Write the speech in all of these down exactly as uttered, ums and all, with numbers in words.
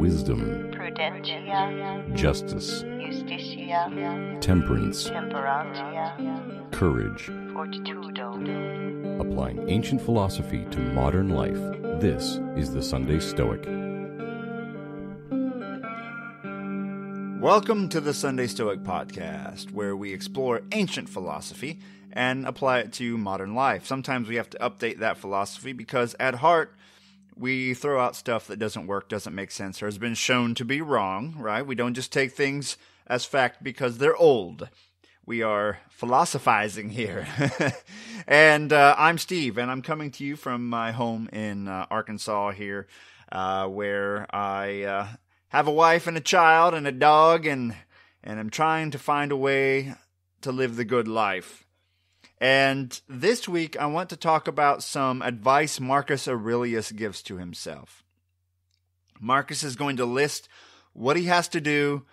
wisdom, prudentia, justice, justitia, temperance, temperantia, courage, fortitudo. Applying ancient philosophy to modern life, this is the Sunday Stoic. Welcome to the Sunday Stoic podcast, where we explore ancient philosophy and apply it to modern life. Sometimes we have to update that philosophy because at heart, we throw out stuff that doesn't work, doesn't make sense, or has been shown to be wrong, right? We don't just take things as fact because they're old. We are philosophizing here. and uh, I'm Steve, and I'm coming to you from my home in uh, Arkansas here, uh, where I... Uh, have a wife and a child and a dog, and and I'm trying to find a way to live the good life. And this week, I want to talk about some advice Marcus Aurelius gives to himself. Marcus is going to list what he has to do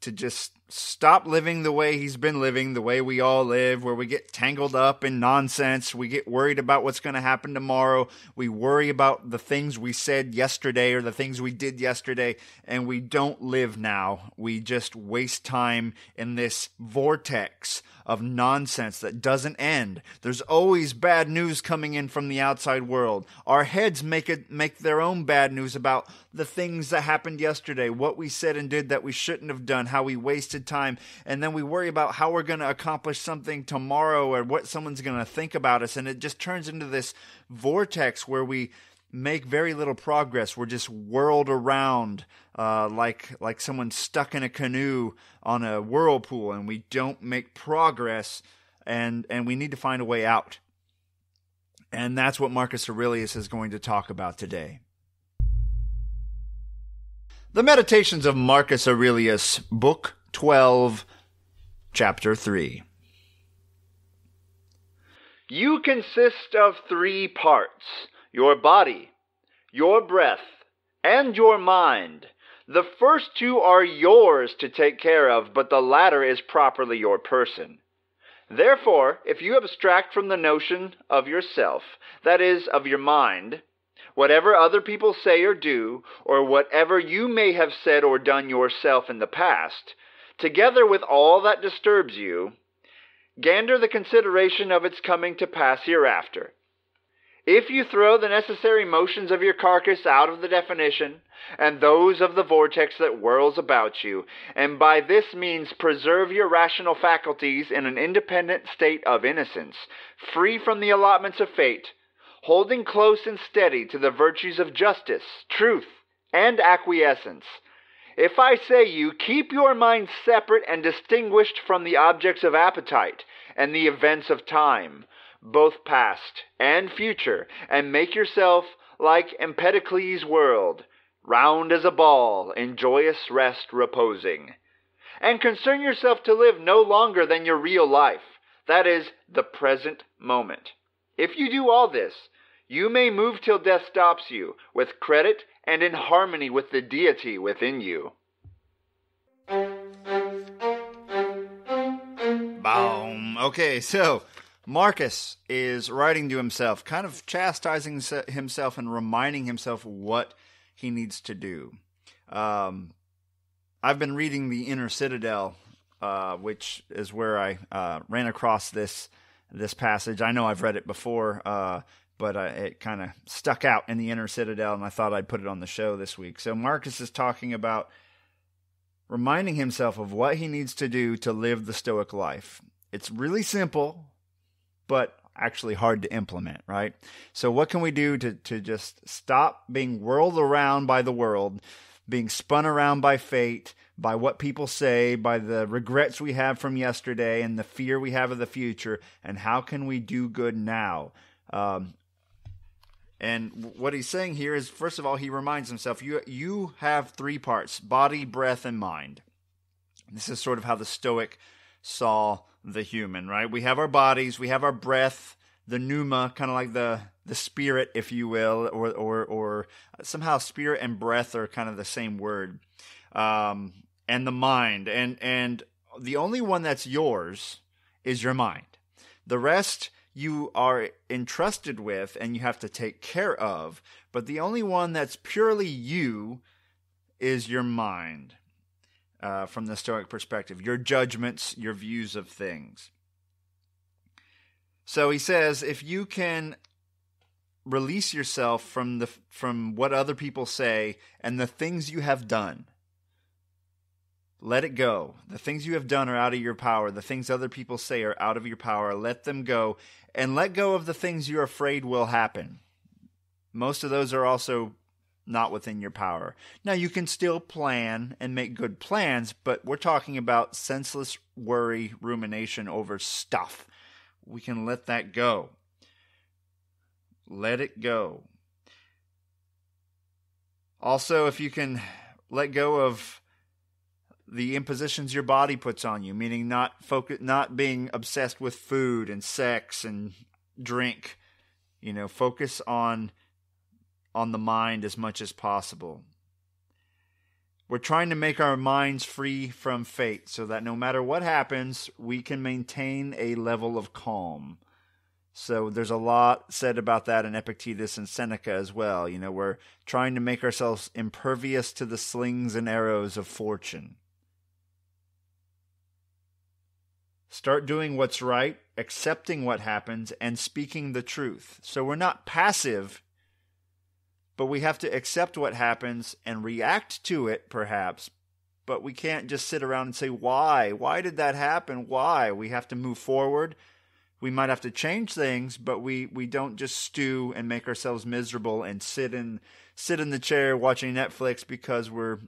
to just stop living the way he's been living, the way we all live, where we get tangled up in nonsense, we get worried about what's going to happen tomorrow, we worry about the things we said yesterday or the things we did yesterday, and we don't live now. We just waste time in this vortex of nonsense that doesn't end. There's always bad news coming in from the outside world. Our heads make it make their own bad news about the things that happened yesterday, what we said and did that we shouldn't have done, how we wasted time, and then we worry about how we're going to accomplish something tomorrow or what someone's going to think about us, and it just turns into this vortex where we make very little progress. We're just whirled around uh, like like someone stuck in a canoe on a whirlpool, and we don't make progress, and and we need to find a way out. And that's what Marcus Aurelius is going to talk about today. The Meditations of Marcus Aurelius, Book twelve, Chapter three. You consist of three parts: your body, your breath, and your mind. The first two are yours to take care of, but the latter is properly your person. Therefore, if you abstract from the notion of yourself, that is, of your mind, whatever other people say or do, or whatever you may have said or done yourself in the past, together with all that disturbs you, gander the consideration of its coming to pass hereafter. If you throw the necessary motions of your carcass out of the definition, and those of the vortex that whirls about you, and by this means preserve your rational faculties in an independent state of innocence, free from the allotments of fate, holding close and steady to the virtues of justice, truth, and acquiescence. If I say you, keep your mind separate and distinguished from the objects of appetite and the events of time, both past and future, and make yourself like Empedocles' world, round as a ball, in joyous rest reposing. And concern yourself to live no longer than your real life, that is, the present moment. If you do all this, you may move till death stops you, with credit and in harmony with the deity within you. Boom. Okay, so Marcus is writing to himself, kind of chastising himself and reminding himself what he needs to do. Um, I've been reading The Inner Citadel, uh, which is where I uh, ran across this this passage. I know I've read it before, uh, but I, it kind of stuck out in The Inner Citadel, and I thought I'd put it on the show this week. So Marcus is talking about reminding himself of what he needs to do to live the Stoic life. It's really simple, but actually hard to implement, right? So what can we do to, to just stop being whirled around by the world, being spun around by fate, by what people say, by the regrets we have from yesterday and the fear we have of the future, and how can we do good now? Um, and what he's saying here is, first of all, he reminds himself, you, you have three parts: body, breath, and mind. This is sort of how the Stoic saw the human, right? We have our bodies, we have our breath, the pneuma, kind of like the the spirit, if you will, or or or somehow spirit and breath are kind of the same word, um, and the mind, and and the only one that's yours is your mind. The rest you are entrusted with, and you have to take care of, but the only one that's purely you is your mind, uh, from the Stoic perspective, your judgments, your views of things. So he says, if you can release yourself from the from what other people say and the things you have done, let it go. The things you have done are out of your power. The things other people say are out of your power. Let them go, and let go of the things you're afraid will happen. Most of those are also not within your power. Now, you can still plan and make good plans, but we're talking about senseless worry, rumination over stuff. We can let that go. Let it go. Also, if you can let go of the impositions your body puts on you, meaning not focus, not being obsessed with food and sex and drink, you know, focus on on the mind as much as possible. We're trying to make our minds free from fate so that no matter what happens, we can maintain a level of calm. So there's a lot said about that in Epictetus and Seneca as well. You know, we're trying to make ourselves impervious to the slings and arrows of fortune. Start doing what's right, accepting what happens, and speaking the truth. So we're not passive, but we have to accept what happens and react to it, perhaps. But we can't just sit around and say, why? Why did that happen? Why? We have to move forward. We might have to change things, but we, we don't just stew and make ourselves miserable and sit in sit in the chair watching Netflix because we're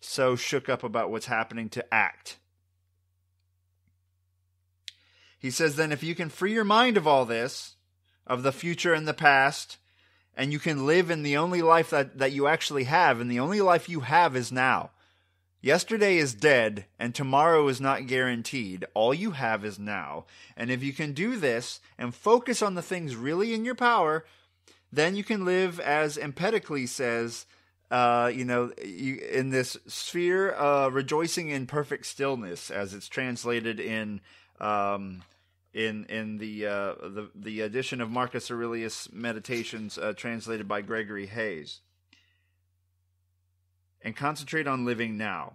so shook up about what's happening to act. He says, then if you can free your mind of all this, of the future and the past, and you can live in the only life that, that you actually have, and the only life you have is now. Yesterday is dead, and tomorrow is not guaranteed. All you have is now. And if you can do this and focus on the things really in your power, then you can live, as Empedocles says, uh, you know, you, in this sphere, uh, rejoicing in perfect stillness, as it's translated in um, in in the uh, the the edition of Marcus Aurelius Meditations, uh, translated by Gregory Hayes. And concentrate on living now.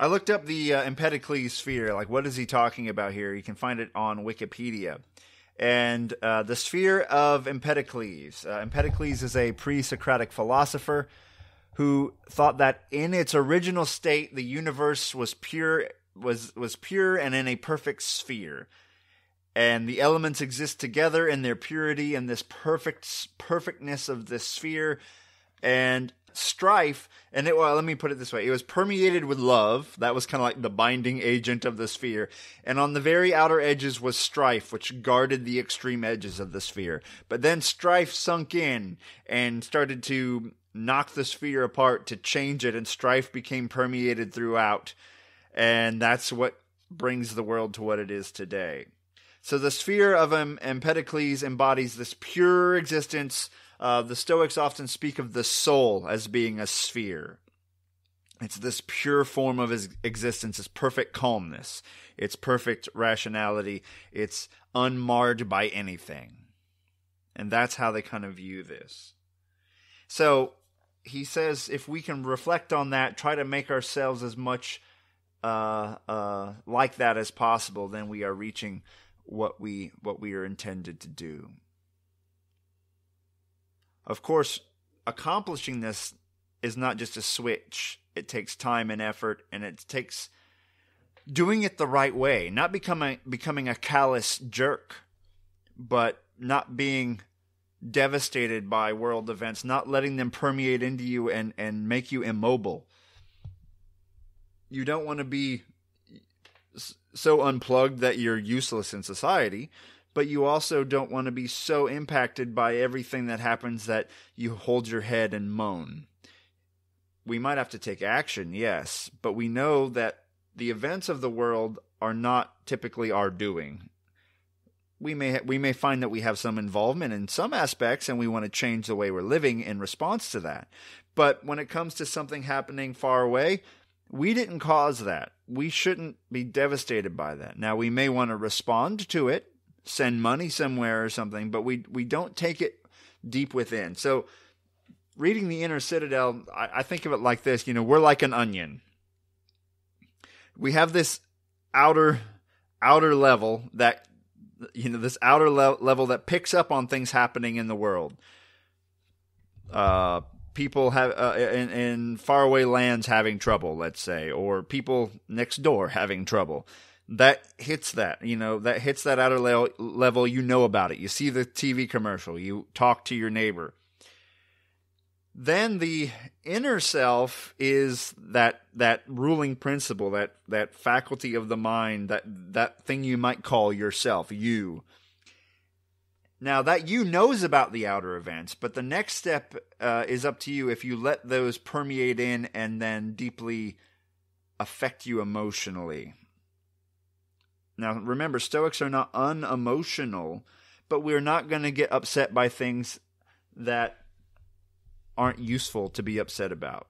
I looked up the uh, Empedocles sphere. Like, what is he talking about here? You can find it on Wikipedia. And uh, the sphere of Empedocles. Uh, Empedocles is a pre-Socratic philosopher who thought that in its original state, the universe was pure, was was pure and in a perfect sphere. And the elements exist together in their purity and this perfect perfectness of this sphere. And strife, and it, well, let me put it this way. It was permeated with love. That was kind of like the binding agent of the sphere. And on the very outer edges was strife, which guarded the extreme edges of the sphere. But then strife sunk in and started to knock the sphere apart, to change it. And strife became permeated throughout. And that's what brings the world to what it is today. So the sphere of Empedocles embodies this pure existence. Uh, the Stoics often speak of the soul as being a sphere. It's this pure form of his existence, it's perfect calmness, it's perfect rationality, it's unmarred by anything. And that's how they kind of view this. So he says if we can reflect on that, try to make ourselves as much uh, uh, like that as possible, then we are reaching what we what we are intended to do. Of course, accomplishing this is not just a switch. It takes time and effort, and it takes doing it the right way, not becoming becoming a callous jerk, but not being devastated by world events, not letting them permeate into you and, and make you immobile. You don't want to be so unplugged that you're useless in society, but you also don't want to be so impacted by everything that happens that you hold your head and moan. We might have to take action, yes, but we know that the events of the world are not typically our doing. We may we may find that we have some involvement in some aspects, and we want to change the way we're living in response to that. But when it comes to something happening far away, we didn't cause that. We shouldn't be devastated by that. Now, we may want to respond to it, send money somewhere or something, but we we don't take it deep within. So reading the Inner Citadel, I, I think of it like this. You know, we're like an onion. We have this outer outer level that, you know, this outer le- level that picks up on things happening in the world. Uh, people have uh, in, in faraway lands having trouble, let's say, or people next door having trouble. That hits that, you know, that hits that outer le- level. You know about it. You see the T V commercial. You talk to your neighbor. Then the inner self is that that ruling principle, that that faculty of the mind, that that thing you might call yourself, you. Now, that you knows about the outer events, but the next step uh, is up to you if you let those permeate in and then deeply affect you emotionally. Now, remember, Stoics are not unemotional, but we're not going to get upset by things that aren't useful to be upset about.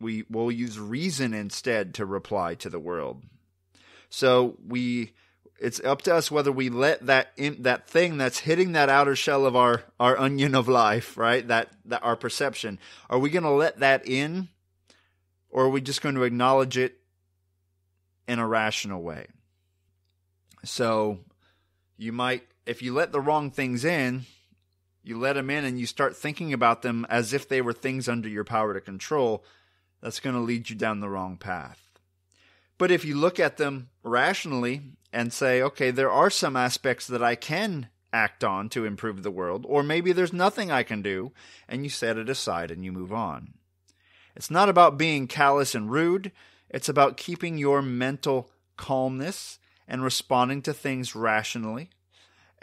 We will use reason instead to reply to the world. So we... it's up to us whether we let that in, that thing that's hitting that outer shell of our, our onion of life, right? That, that our perception. Are we going to let that in, or are we just going to acknowledge it in a rational way? So you might, if you let the wrong things in, you let them in and you start thinking about them as if they were things under your power to control, that's going to lead you down the wrong path. But if you look at them rationally and say, okay, there are some aspects that I can act on to improve the world, or maybe there's nothing I can do, and you set it aside and you move on. It's not about being callous and rude. It's about keeping your mental calmness and responding to things rationally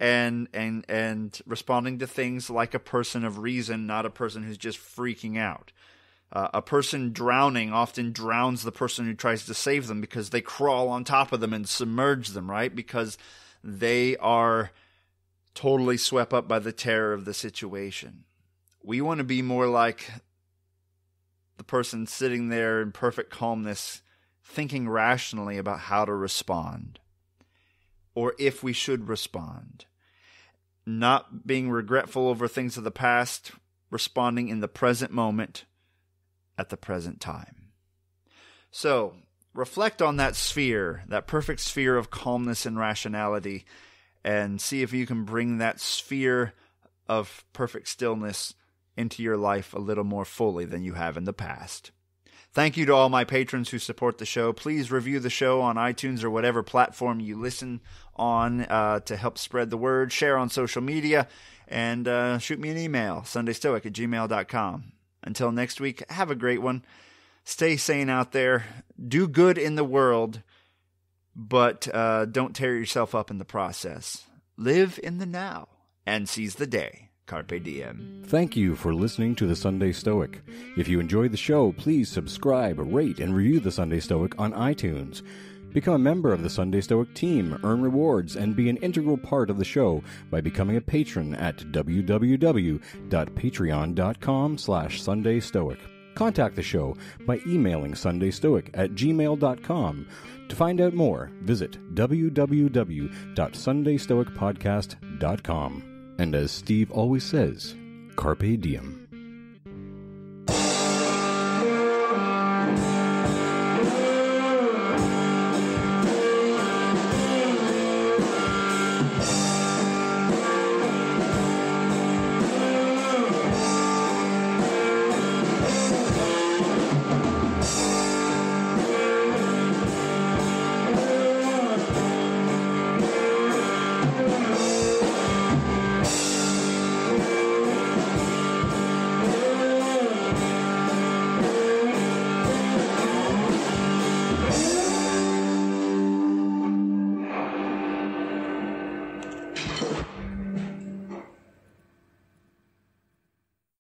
and and and responding to things like a person of reason, not a person who's just freaking out. Uh, a person drowning often drowns the person who tries to save them because they crawl on top of them and submerge them, right? Because they are totally swept up by the terror of the situation. We want to be more like the person sitting there in perfect calmness, thinking rationally about how to respond or if we should respond. Not being regretful over things of the past, responding in the present moment, at the present time. So reflect on that sphere, that perfect sphere of calmness and rationality, and see if you can bring that sphere of perfect stillness into your life a little more fully than you have in the past. Thank you to all my patrons who support the show. Please review the show on iTunes or whatever platform you listen on uh, to help spread the word, share on social media, and uh, shoot me an email, sunday stoic at gmail dot com. Until next week, have a great one. Stay sane out there. Do good in the world, but uh, don't tear yourself up in the process. Live in the now and seize the day. Carpe diem. Thank you for listening to The Sunday Stoic. If you enjoyed the show, please subscribe, rate, and review The Sunday Stoic on iTunes. Become a member of the Sunday Stoic team, earn rewards, and be an integral part of the show by becoming a patron at w w w dot patreon dot com slash Sunday Stoic. Contact the show by emailing sunday stoic at gmail dot com. To find out more, visit w w w dot sunday stoic podcast dot com. And as Steve always says, carpe diem.